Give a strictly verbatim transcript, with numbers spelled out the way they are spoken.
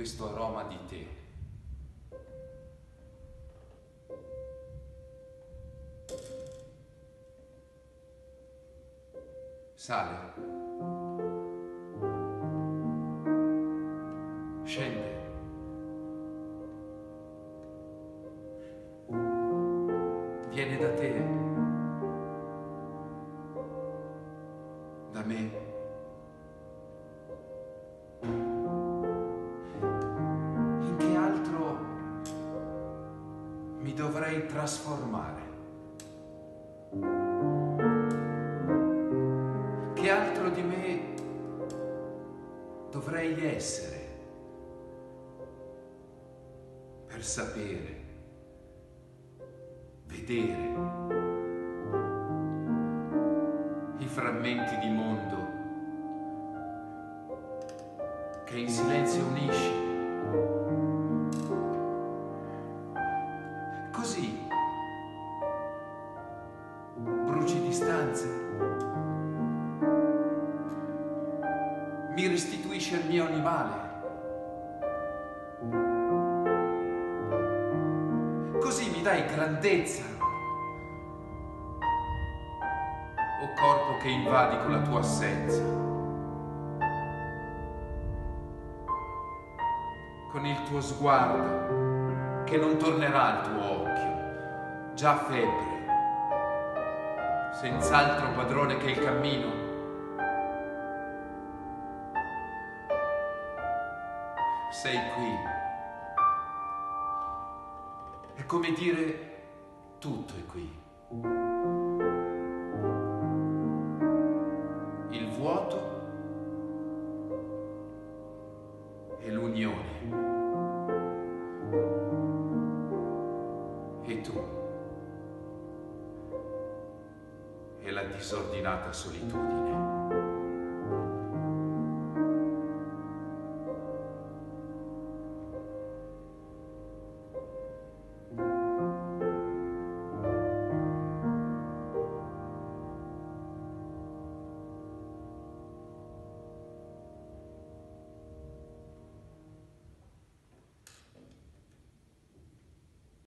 questo aroma di tè. Sale, scende, viene da te, da me, in che altro mi dovrei trasformare? Che altro di me dovrei essere per sapere, vedere i frammenti di mondo che in silenzio unisci? Così bruci distanze, mi restituisce il mio animale. Così mi dai grandezza, o corpo che invadi con la tua assenza. Con il tuo sguardo, che non tornerà al tuo occhio, già febbre, senz'altro padrone che il cammino. Sei qui, è come dire tutto è qui, il vuoto e l'unione, e tu e la disordinata solitudine.